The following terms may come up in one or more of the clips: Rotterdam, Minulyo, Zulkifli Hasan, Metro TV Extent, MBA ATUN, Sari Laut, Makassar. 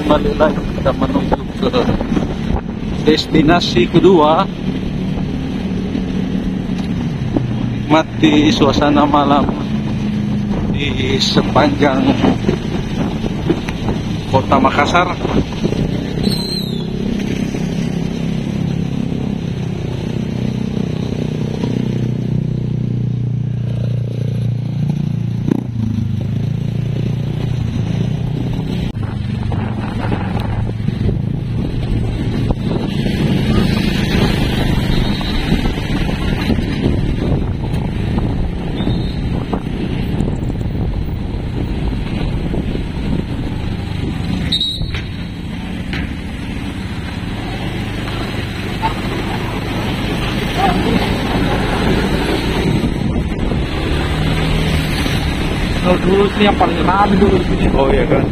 kembali lagi kita menuju ke destinasi kedua, mati suasana malam di sepanjang kota Makassar. Dulu sih yang paling rame dulu di sini. Oh iya kan.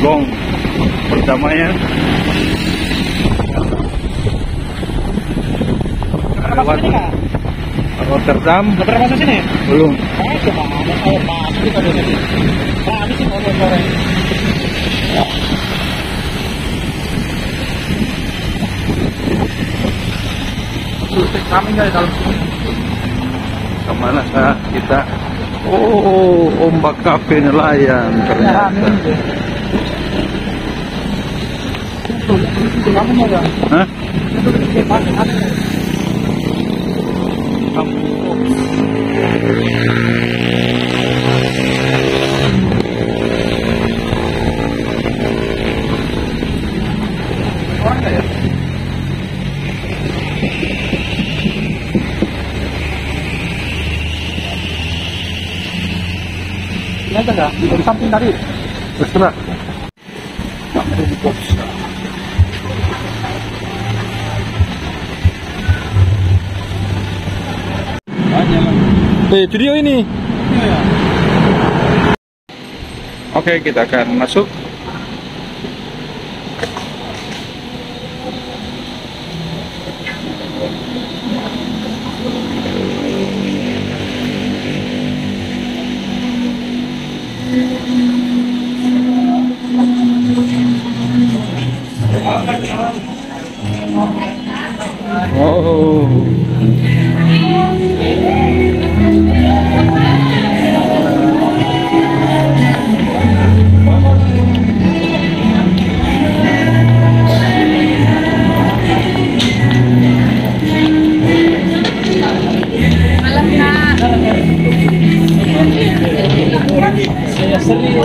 Gong pertamanya. Lewat Rotterdam. Pernah masuk sini? Belum. Saya cuma ada air mati kalau di sini. Nah, habis itu goreng-goreng. Susah kami enggak di dalam sini. Kemana kah kita? Oh, ombak kafe nelayan ternyata. Hah? Dari samping tadi. Terserah. Gak ada di box. Video ini. Oke, kita akan masuk. Oh. Saya sering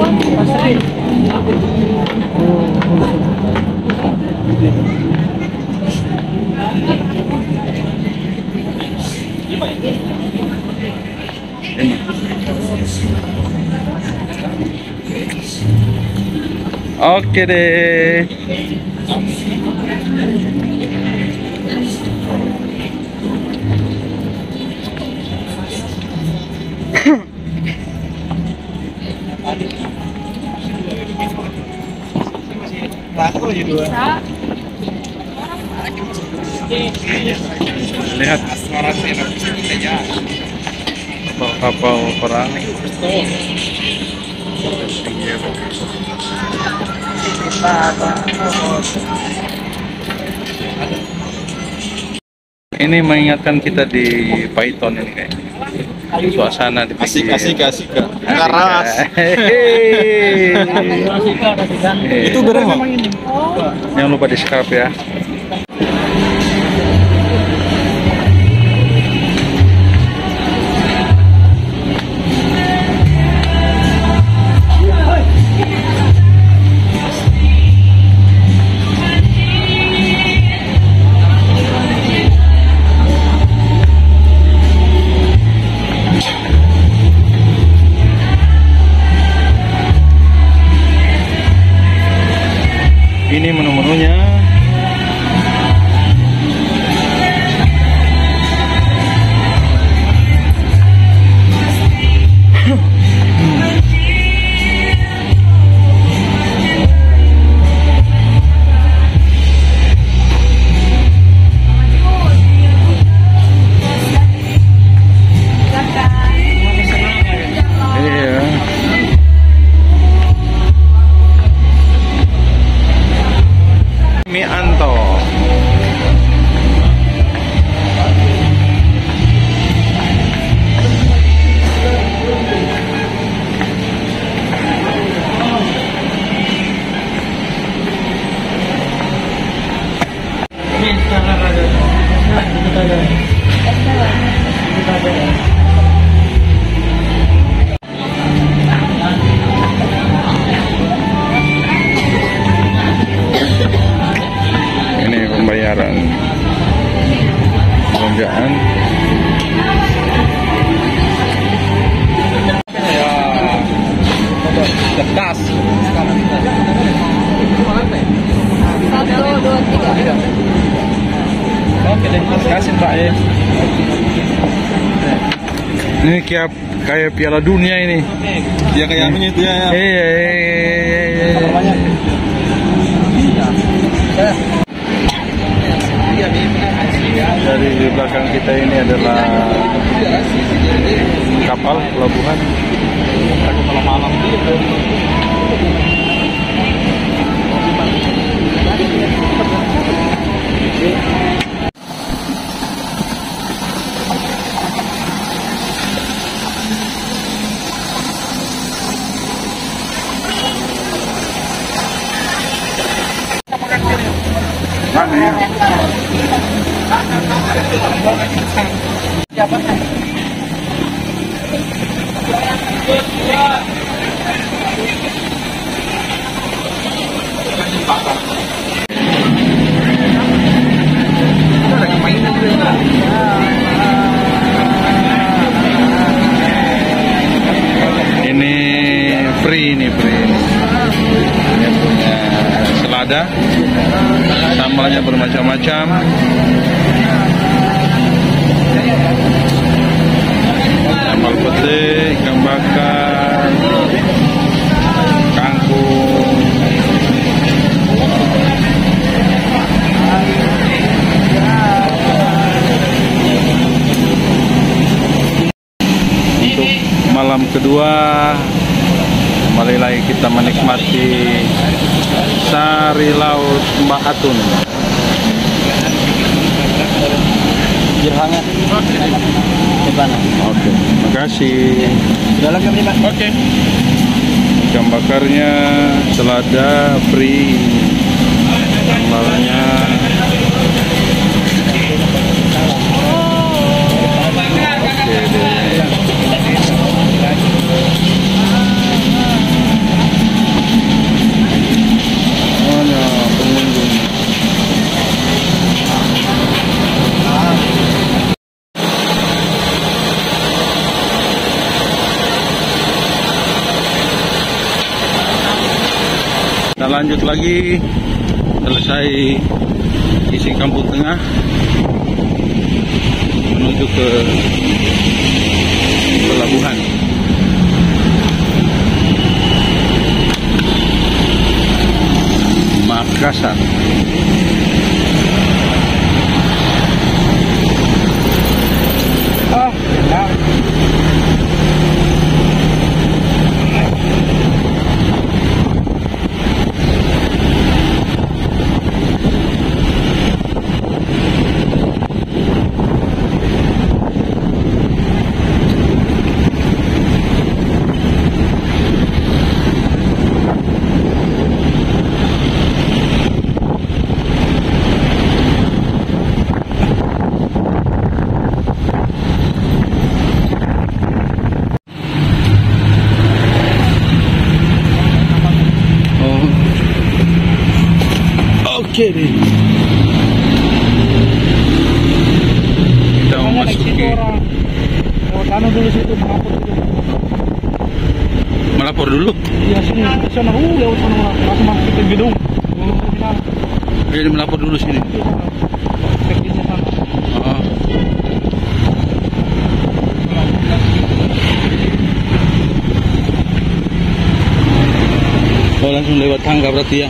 oke deh. Lihat kapal perang. Ini mengingatkan kita di Python ini kayaknya. Suasana di pinggir. Asik keras. Itu berapa? Jangan lupa di subscribe ya. Ini menu-menunya. Iya. Cerdas. 1, 2, 3. Oke deh, terima kasih Pak ya. Ini kayak Piala Dunia ini. Iya kayak ini itu ya. Iya. Dari di belakang kita ini adalah kapal pelabuhan. Kalau malam gitu. Ini free. Dia punya selada, sambalnya bermacam-macam. Sambal pete, ikan bakar, kangkung. Untuk malam kedua kembali lagi kita menikmati sari laut Mbak Atun. Hangat. Oke, terima kasih. Sudah lengkap nih, Pak. Oke. Ikan bakarnya, selada, free, sambalnya. Oke deh. Oh no, pengunjung. Lanjut lagi, selesai isi kampung tengah menuju ke pelabuhan. Makassar. Kita mau masuki. Melapor dulu. Iya sini. Sana lewat sana langsung masuk ke gedung. Jadi melapor dulu sini. Oh langsung lewat tangga berarti ya.